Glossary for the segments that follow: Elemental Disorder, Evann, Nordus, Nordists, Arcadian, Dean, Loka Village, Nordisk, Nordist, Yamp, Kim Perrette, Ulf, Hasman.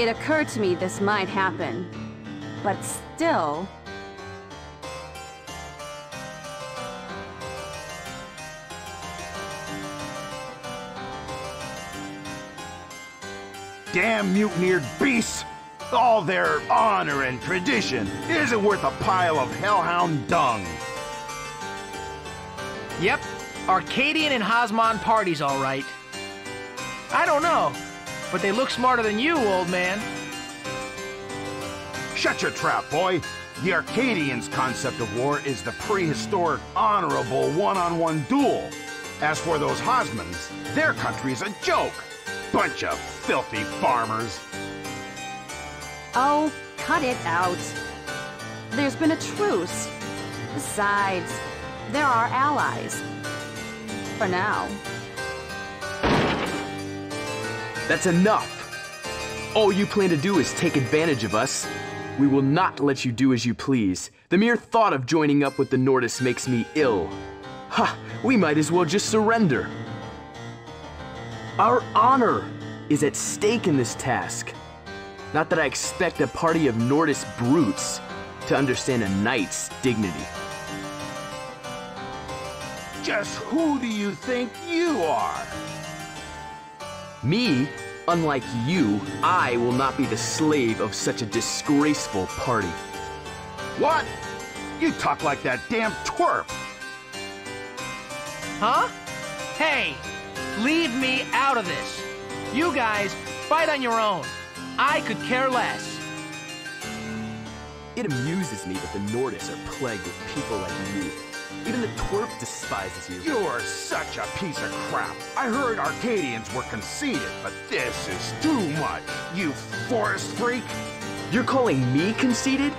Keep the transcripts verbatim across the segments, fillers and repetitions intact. It occurred to me this might happen, but still... Damn mutineered beasts! All their honor and tradition isn't worth a pile of hellhound dung. Yep, Arcadian and Hasman parties all right. I don't know, but they look smarter than you, old man. Shut your trap, boy. The Arcadians' concept of war is the prehistoric, honorable one-on-one duel. As for those Hasmans, their country's a joke. Bunch of filthy farmers. Oh, cut it out. There's been a truce. Besides, they're our allies. For now. That's enough! All you plan to do is take advantage of us. We will not let you do as you please. The mere thought of joining up with the Nordists makes me ill. Ha! We might as well just surrender. Our honor is at stake in this task. Not that I expect a party of Nordist brutes to understand a knight's dignity. Just who do you think you are? Me? Unlike you, I will not be the slave of such a disgraceful party. What? You talk like that damn twerp! Huh? Hey, leave me out of this. You guys, fight on your own. I could care less. It amuses me that the Nordists are plagued with people like you. Even the twerp despises you. You're such a piece of crap. I heard Arcadians were conceited, but this is too much, you forest freak. You're calling me conceited?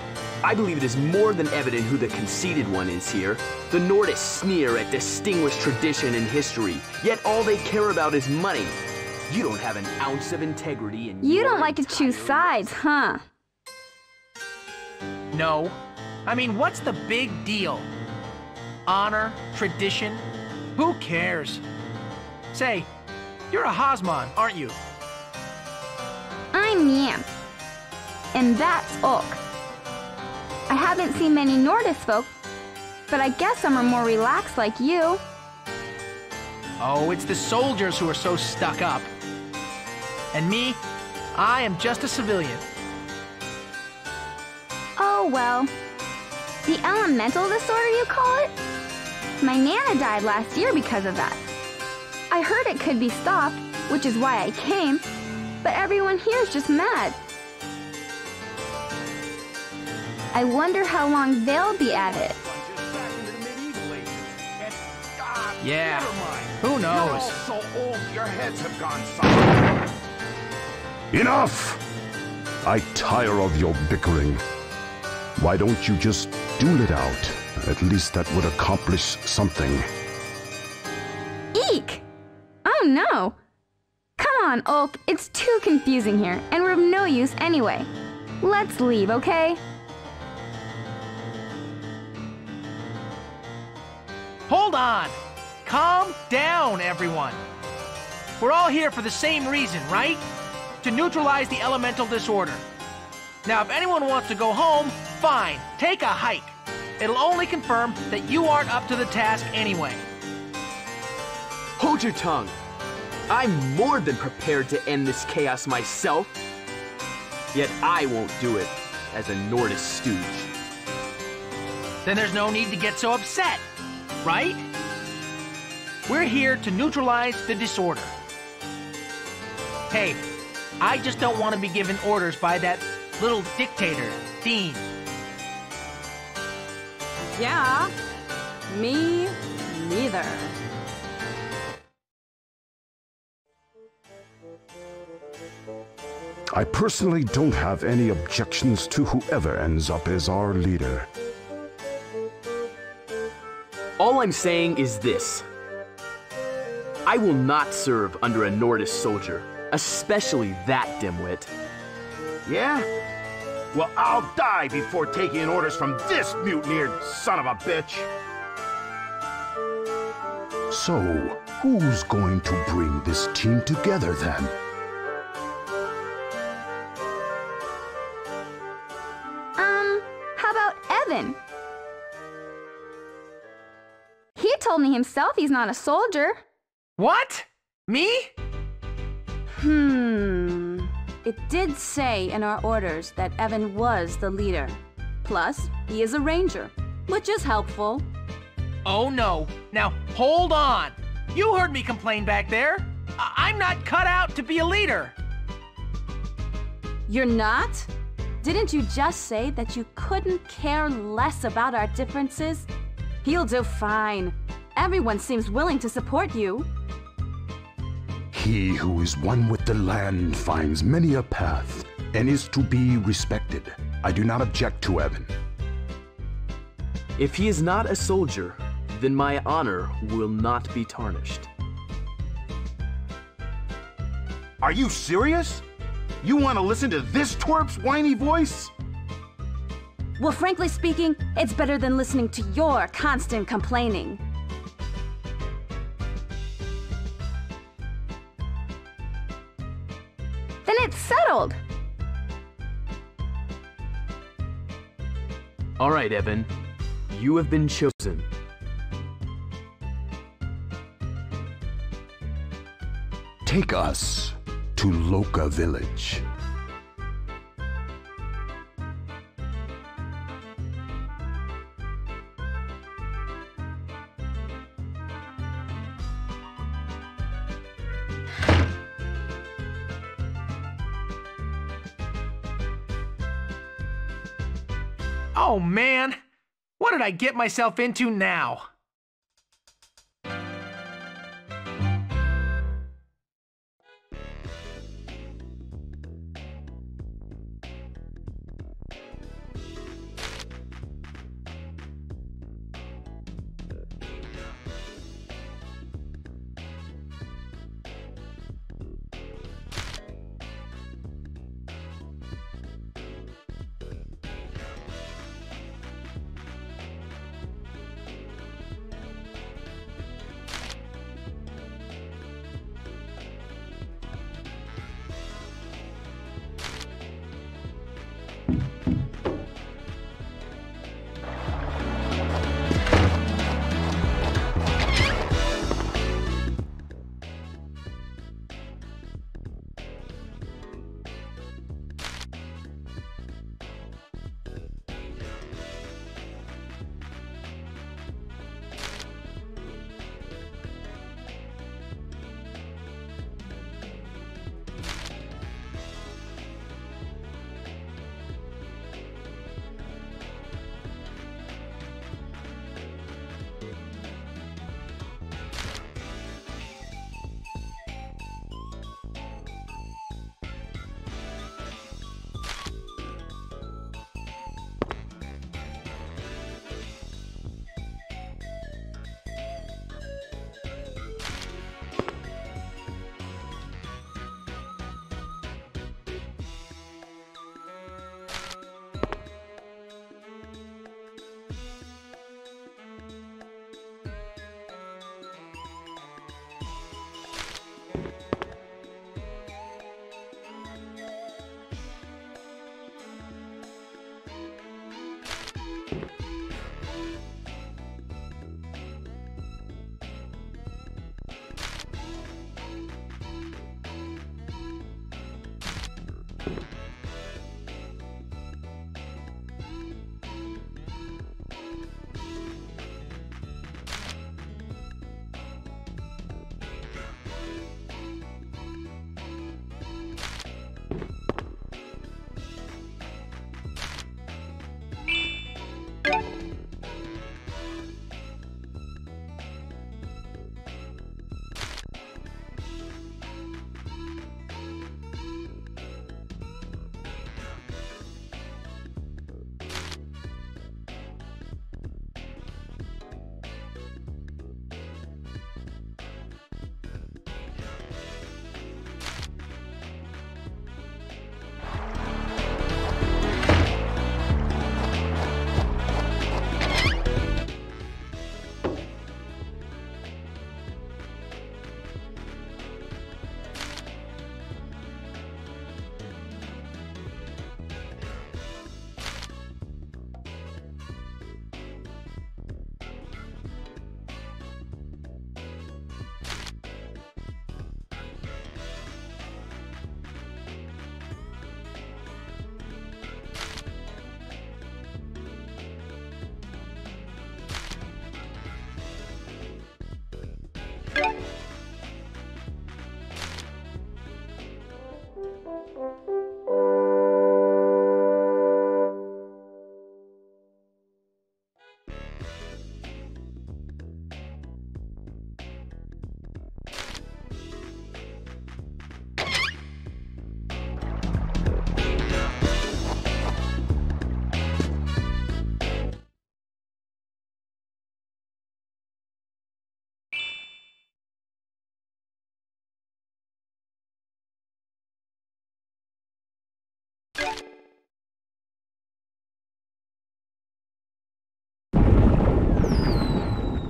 I believe it is more than evident who the conceited one is here. The Nordists sneer at distinguished tradition and history, yet all they care about is money. You don't have an ounce of integrity and you don't like to choose sides, huh? No. I mean, what's the big deal? Honor? Tradition? Who cares? Say, you're a Hasman, aren't you? I'm Yamp. And that's Ulf. I haven't seen many Nordisk folk, but I guess some are more relaxed like you. Oh, it's the soldiers who are so stuck up. And me, I am just a civilian. Oh, well. The Elemental Disorder, you call it? My Nana died last year because of that. I heard it could be stopped, which is why I came, but everyone here is just mad. I wonder how long they'll be at it. Yeah, who knows? So old, your heads have gone soft. Enough! I tire of your bickering. Why don't you just duel it out? At least that would accomplish something. Eek! Oh no! Come on, Ulf, it's too confusing here, and we're of no use anyway. Let's leave, okay? Hold on! Calm down, everyone! We're all here for the same reason, right? To neutralize the Elemental Disorder. Now, if anyone wants to go home, fine, take a hike. It'll only confirm that you aren't up to the task anyway. Hold your tongue. I'm more than prepared to end this chaos myself. Yet I won't do it as a Nordisk stooge. Then there's no need to get so upset, right? We're here to neutralize the disorder. Hey, I just don't want to be given orders by that little dictator, Dean. Yeah, me neither. I personally don't have any objections to whoever ends up as our leader. All I'm saying is this. I will not serve under a Nordisk soldier, especially that dimwit. Yeah? Well, I'll die before taking orders from this mutineered son of a bitch! So, who's going to bring this team together, then? Certainly himself, he's not a soldier. What? Me? Hmm. It did say in our orders that Evann was the leader. Plus, he is a ranger, which is helpful. Oh no. Now, hold on. You heard me complain back there. I I'm not cut out to be a leader. You're not? Didn't you just say that you couldn't care less about our differences? He'll do fine. Everyone seems willing to support you. He who is one with the land finds many a path and is to be respected. I do not object to Evann. If he is not a soldier, then my honor will not be tarnished. Are you serious? You want to listen to this twerp's whiny voice? Well, frankly speaking, it's better than listening to your constant complaining. Then it's settled! Alright, Evann. You have been chosen. Take us to Loka Village. Oh man, what did I get myself into now?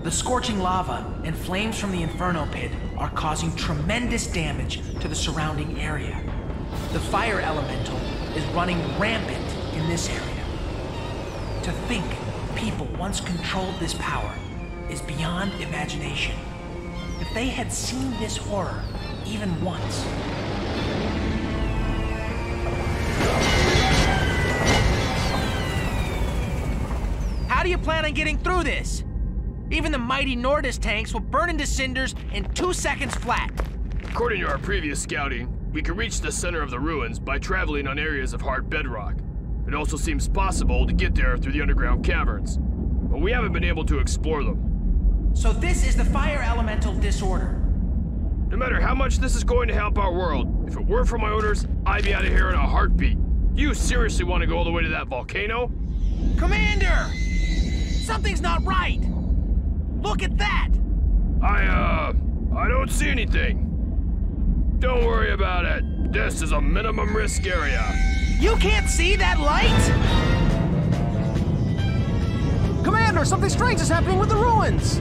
The scorching lava and flames from the Inferno Pit are causing tremendous damage to the surrounding area. The fire elemental is running rampant in this area. To think people once controlled this power is beyond imagination. If they had seen this horror even once... How do you plan on getting through this? Even the mighty Nordus tanks will burn into cinders in two seconds flat. According to our previous scouting, we can reach the center of the ruins by traveling on areas of hard bedrock. It also seems possible to get there through the underground caverns, but we haven't been able to explore them. So this is the fire elemental disorder. No matter how much this is going to help our world, if it weren't for my orders, I'd be out of here in a heartbeat. You seriously want to go all the way to that volcano? Commander! Something's not right! Look at that! I, uh, I don't see anything. Don't worry about it. This is a minimum risk area. You can't see that light? Commander, something strange is happening with the ruins!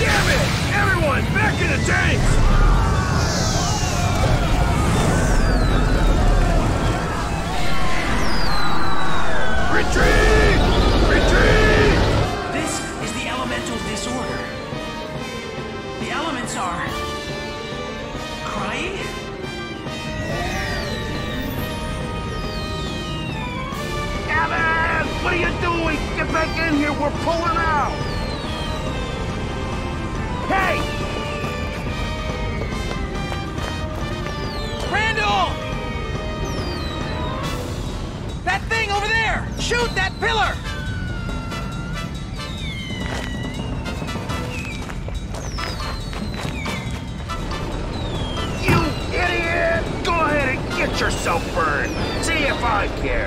Damn it! Everyone, back in the tanks! Retreat! Retreat! This is the elemental disorder. The elements are... crying? Evann! What are you doing? Get back in here! We're pulling out! Hey! Randall! That thing over there! Shoot that pillar! You idiot! Go ahead and get yourself burned! See if I care!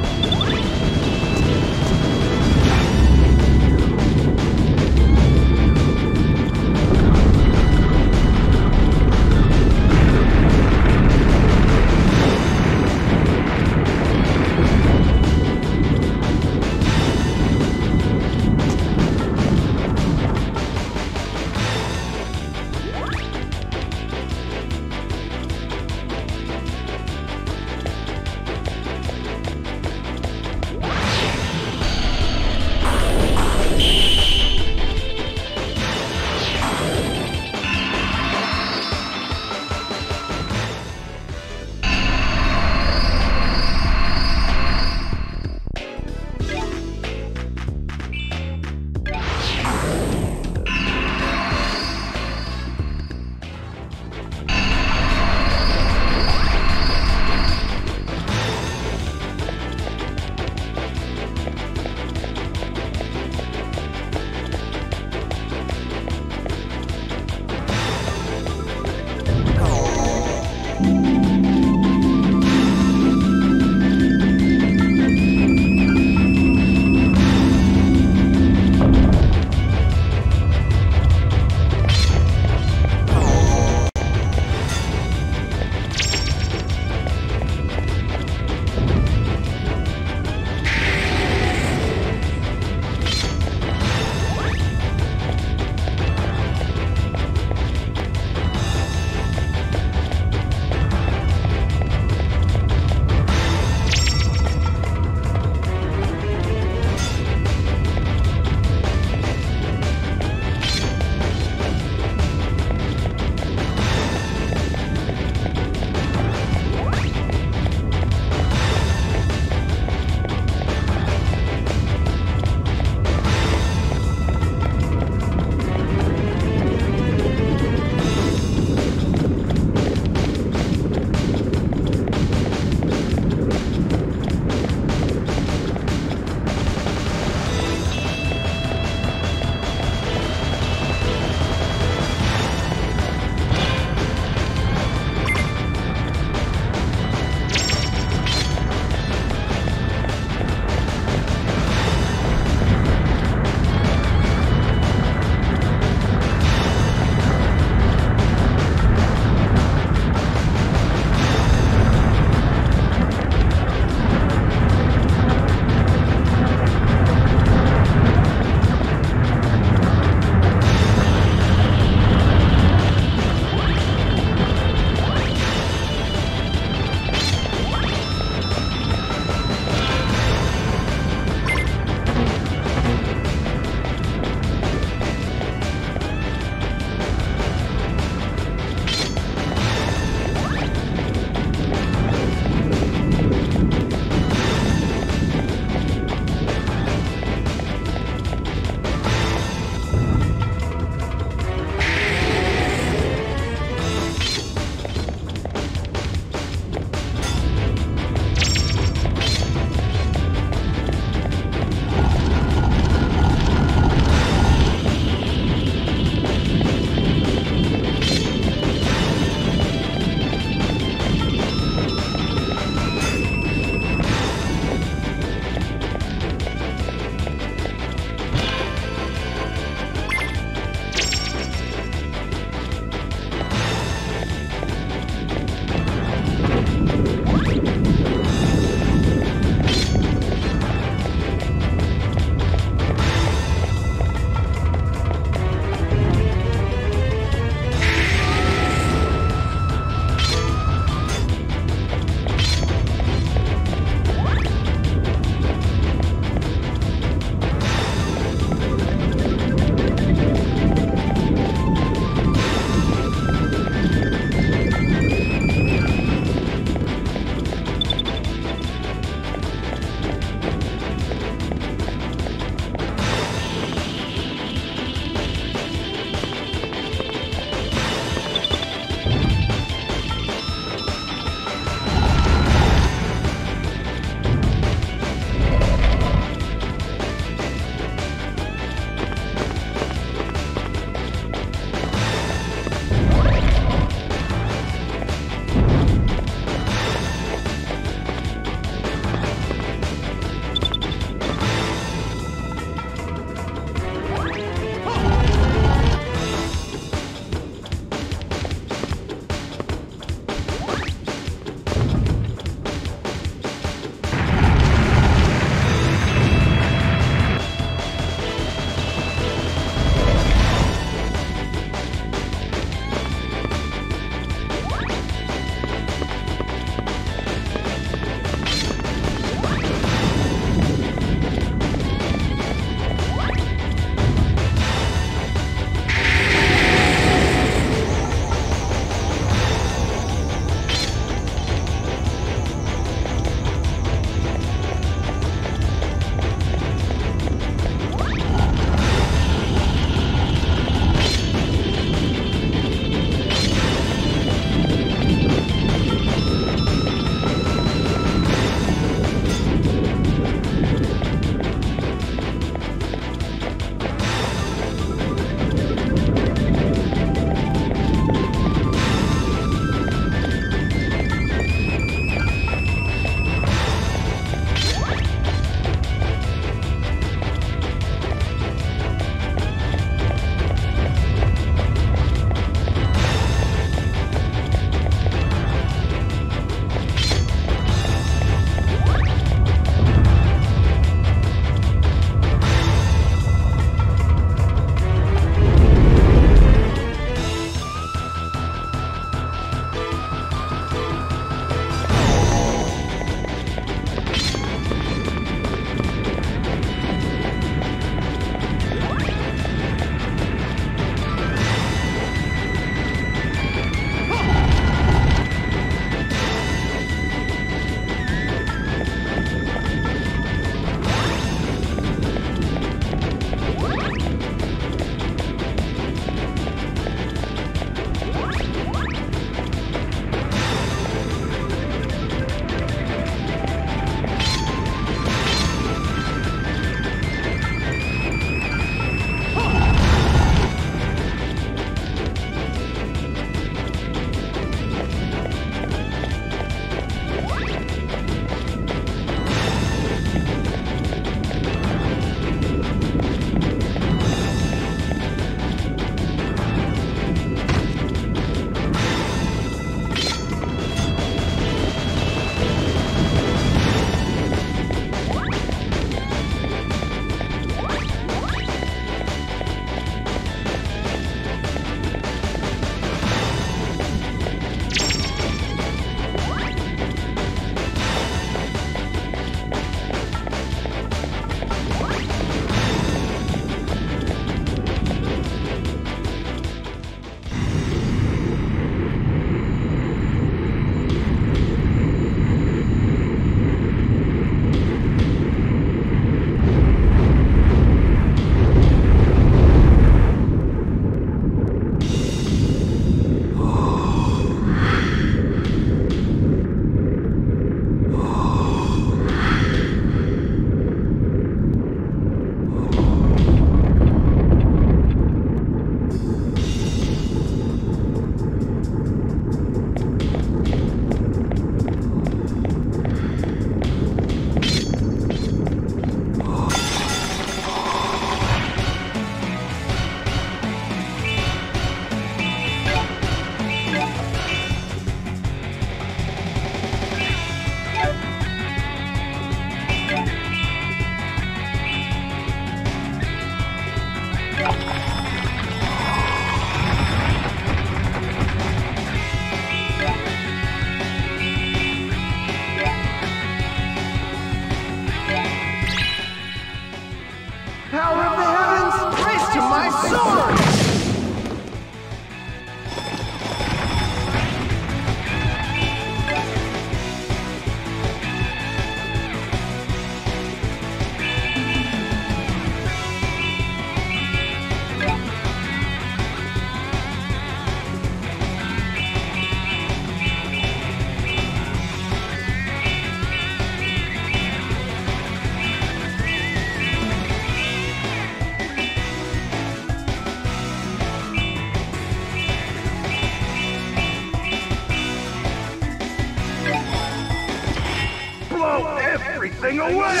thing away!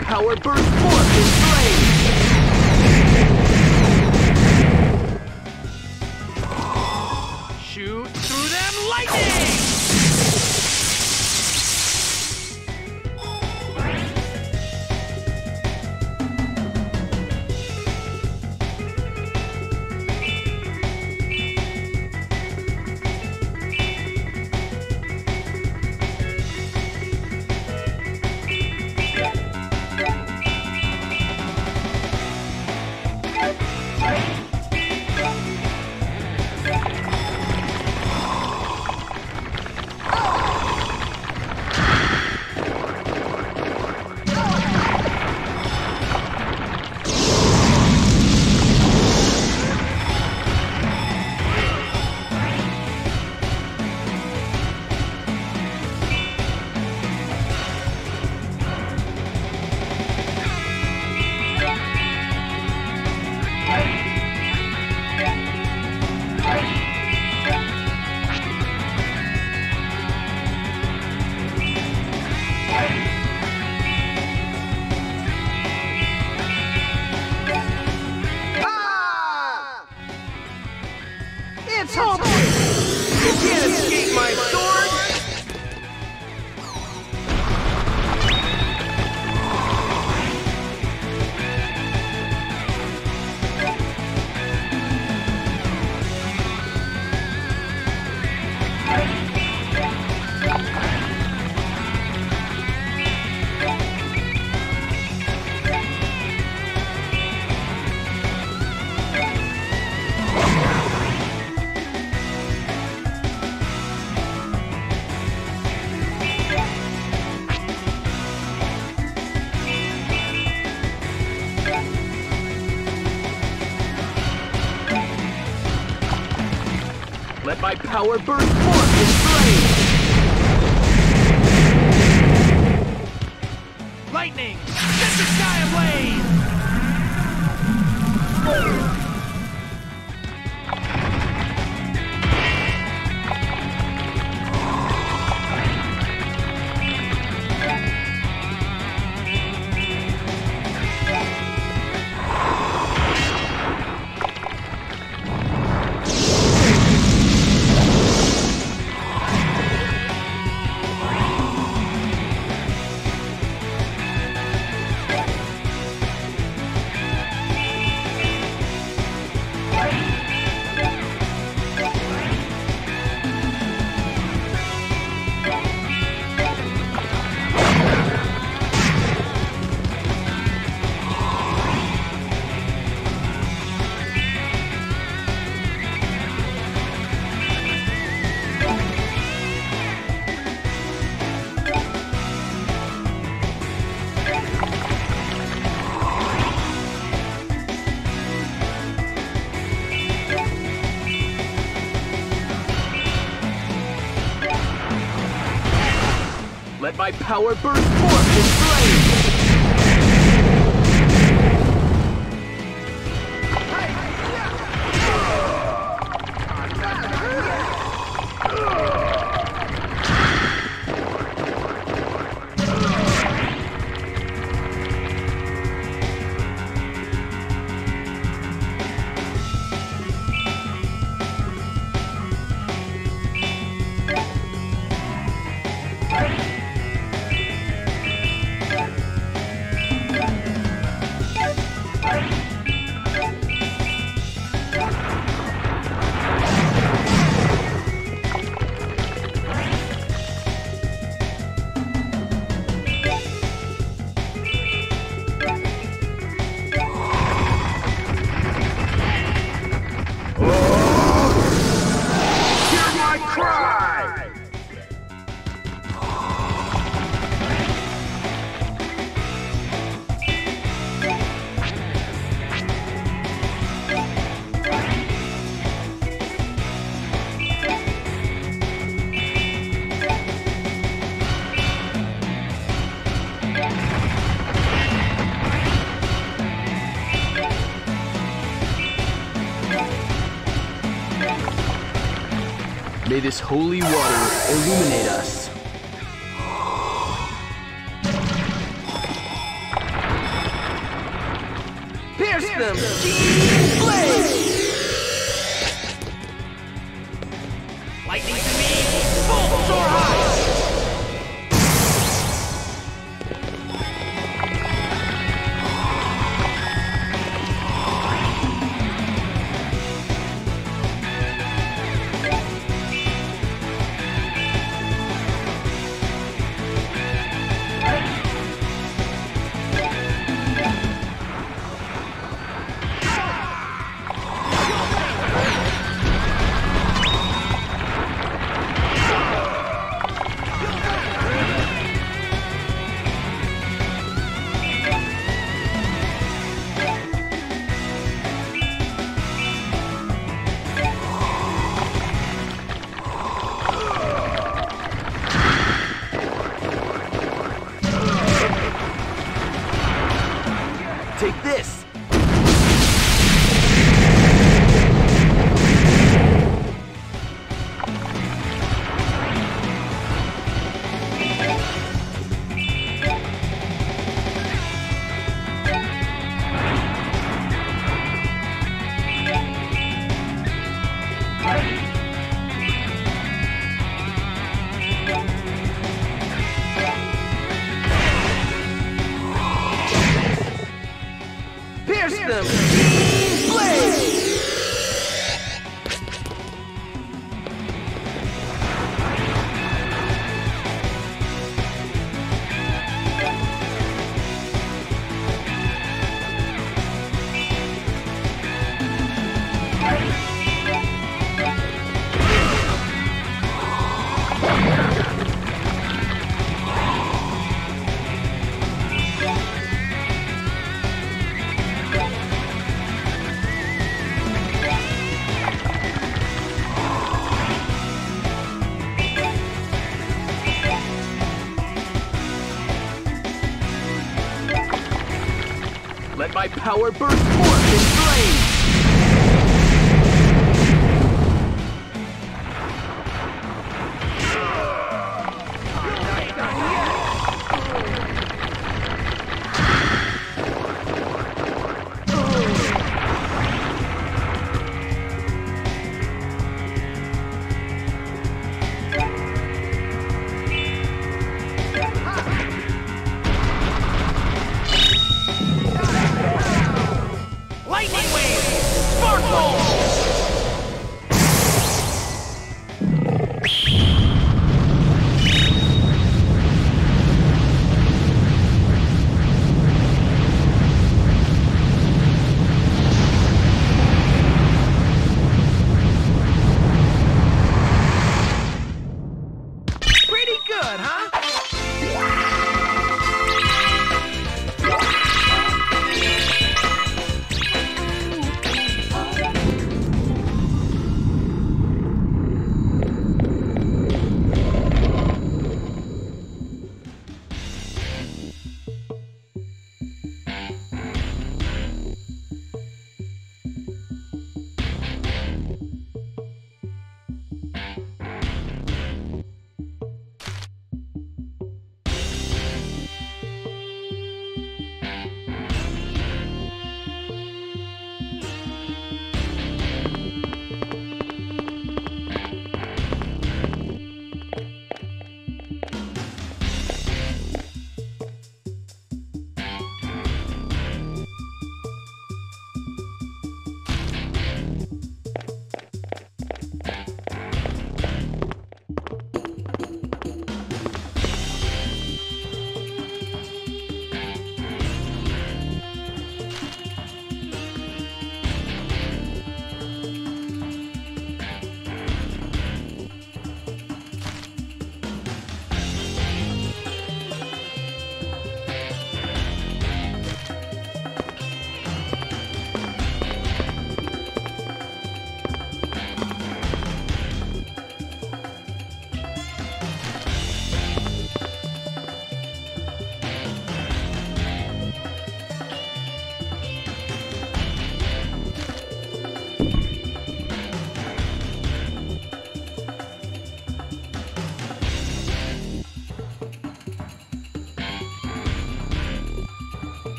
Power burst forth in flames! Shoot through them . My power burst forth in flames! Lightning! Set the sky ablaze! Let my power burst forth in flames. May this holy water illuminate us. Pierce them! Blaze! Lightning to me! Full soar power burst forth in flames!